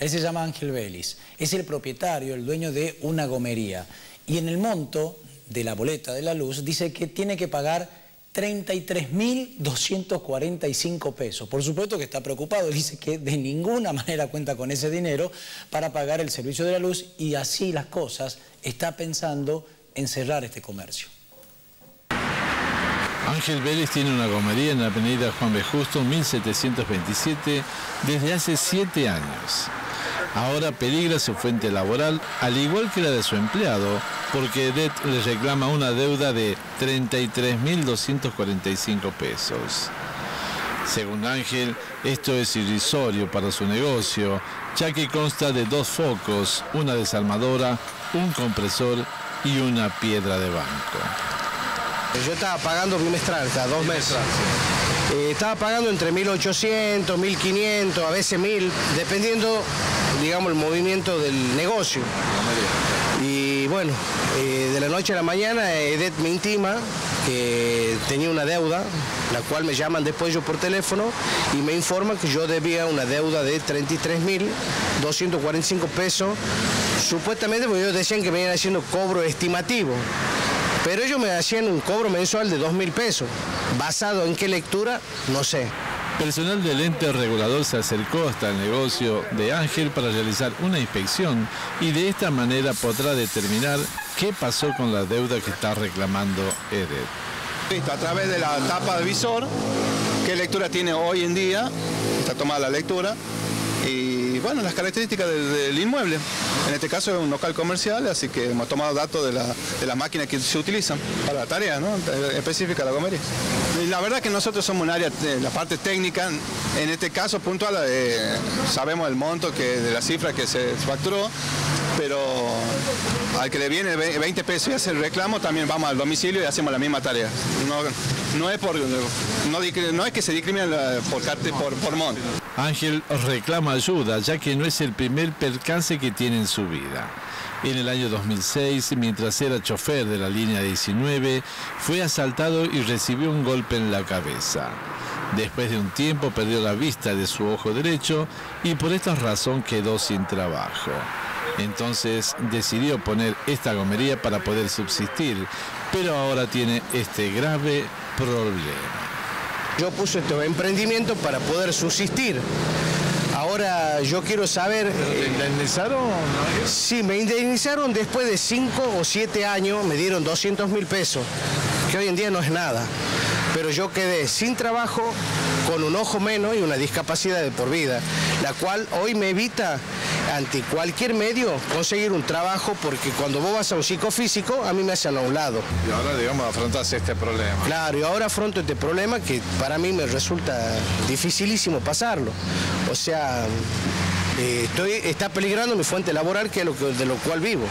Él se llama Ángel Vélez, es el propietario, el dueño de una gomería. Y en el monto de la boleta de la luz dice que tiene que pagar 33.245 pesos. Por supuesto que está preocupado, dice que de ninguna manera cuenta con ese dinero para pagar el servicio de la luz y así las cosas está pensando en cerrar este comercio. Ángel Vélez tiene una gomería en la avenida Juan B. Justo, 1727, desde hace 7 años. Ahora peligra su fuente laboral, al igual que la de su empleado, porque Edith le reclama una deuda de 33.245 pesos. Según Ángel, esto es irrisorio para su negocio, ya que consta de 2 focos, una desarmadora, un compresor y una piedra de banco. Yo estaba pagando trimestral, cada 2 meses. Estaba pagando entre 1.800, 1.500, a veces 1.000, dependiendo, digamos, el movimiento del negocio. Y bueno, de la noche a la mañana Edith me intima que tenía una deuda, la cual me llaman después yo por teléfono y me informan que yo debía una deuda de 33.245 pesos, supuestamente porque ellos decían que me iban haciendo cobro estimativo. Pero ellos me hacían un cobro mensual de 2.000 pesos. ¿Basado en qué lectura? No sé. Personal del ente regulador se acercó hasta el negocio de Ángel para realizar una inspección y de esta manera podrá determinar qué pasó con la deuda que está reclamando Edith. Listo, a través de la tapa de visor, qué lectura tiene hoy en día, está tomada la lectura, y bueno, las características del inmueble. En este caso es un local comercial, así que hemos tomado datos de las máquinas que se utilizan para la tarea, ¿no?, específica de la gomería. La verdad que nosotros somos un área, la parte técnica, en este caso puntual, sabemos el monto de la cifra que se facturó, pero al que le viene 20 pesos y hace el reclamo, también vamos al domicilio y hacemos la misma tarea. No es que se discrimine por monto. Ángel reclama ayuda, ya que no es el primer percance que tiene en su vida. En el año 2006, mientras era chofer de la línea 19, fue asaltado y recibió un golpe en la cabeza. Después de un tiempo perdió la vista de su ojo derecho y por esta razón quedó sin trabajo. Entonces decidió poner esta gomería para poder subsistir, pero ahora tiene este grave problema. Yo puse este emprendimiento para poder subsistir. Ahora yo quiero saber... ¿Te indemnizaron? Sí, me indemnizaron después de 5 o 7 años, me dieron 200.000 pesos, que hoy en día no es nada. Pero yo quedé sin trabajo, con un ojo menos y una discapacidad de por vida, la cual hoy me evita, ante cualquier medio, conseguir un trabajo, porque cuando vos vas a un psicofísico, a mí me hacen a un lado. Y ahora, digamos, afrontas este problema. Claro, y ahora afronto este problema que para mí me resulta dificilísimo pasarlo. O sea, está peligrando mi fuente laboral, que es de lo cual vivo.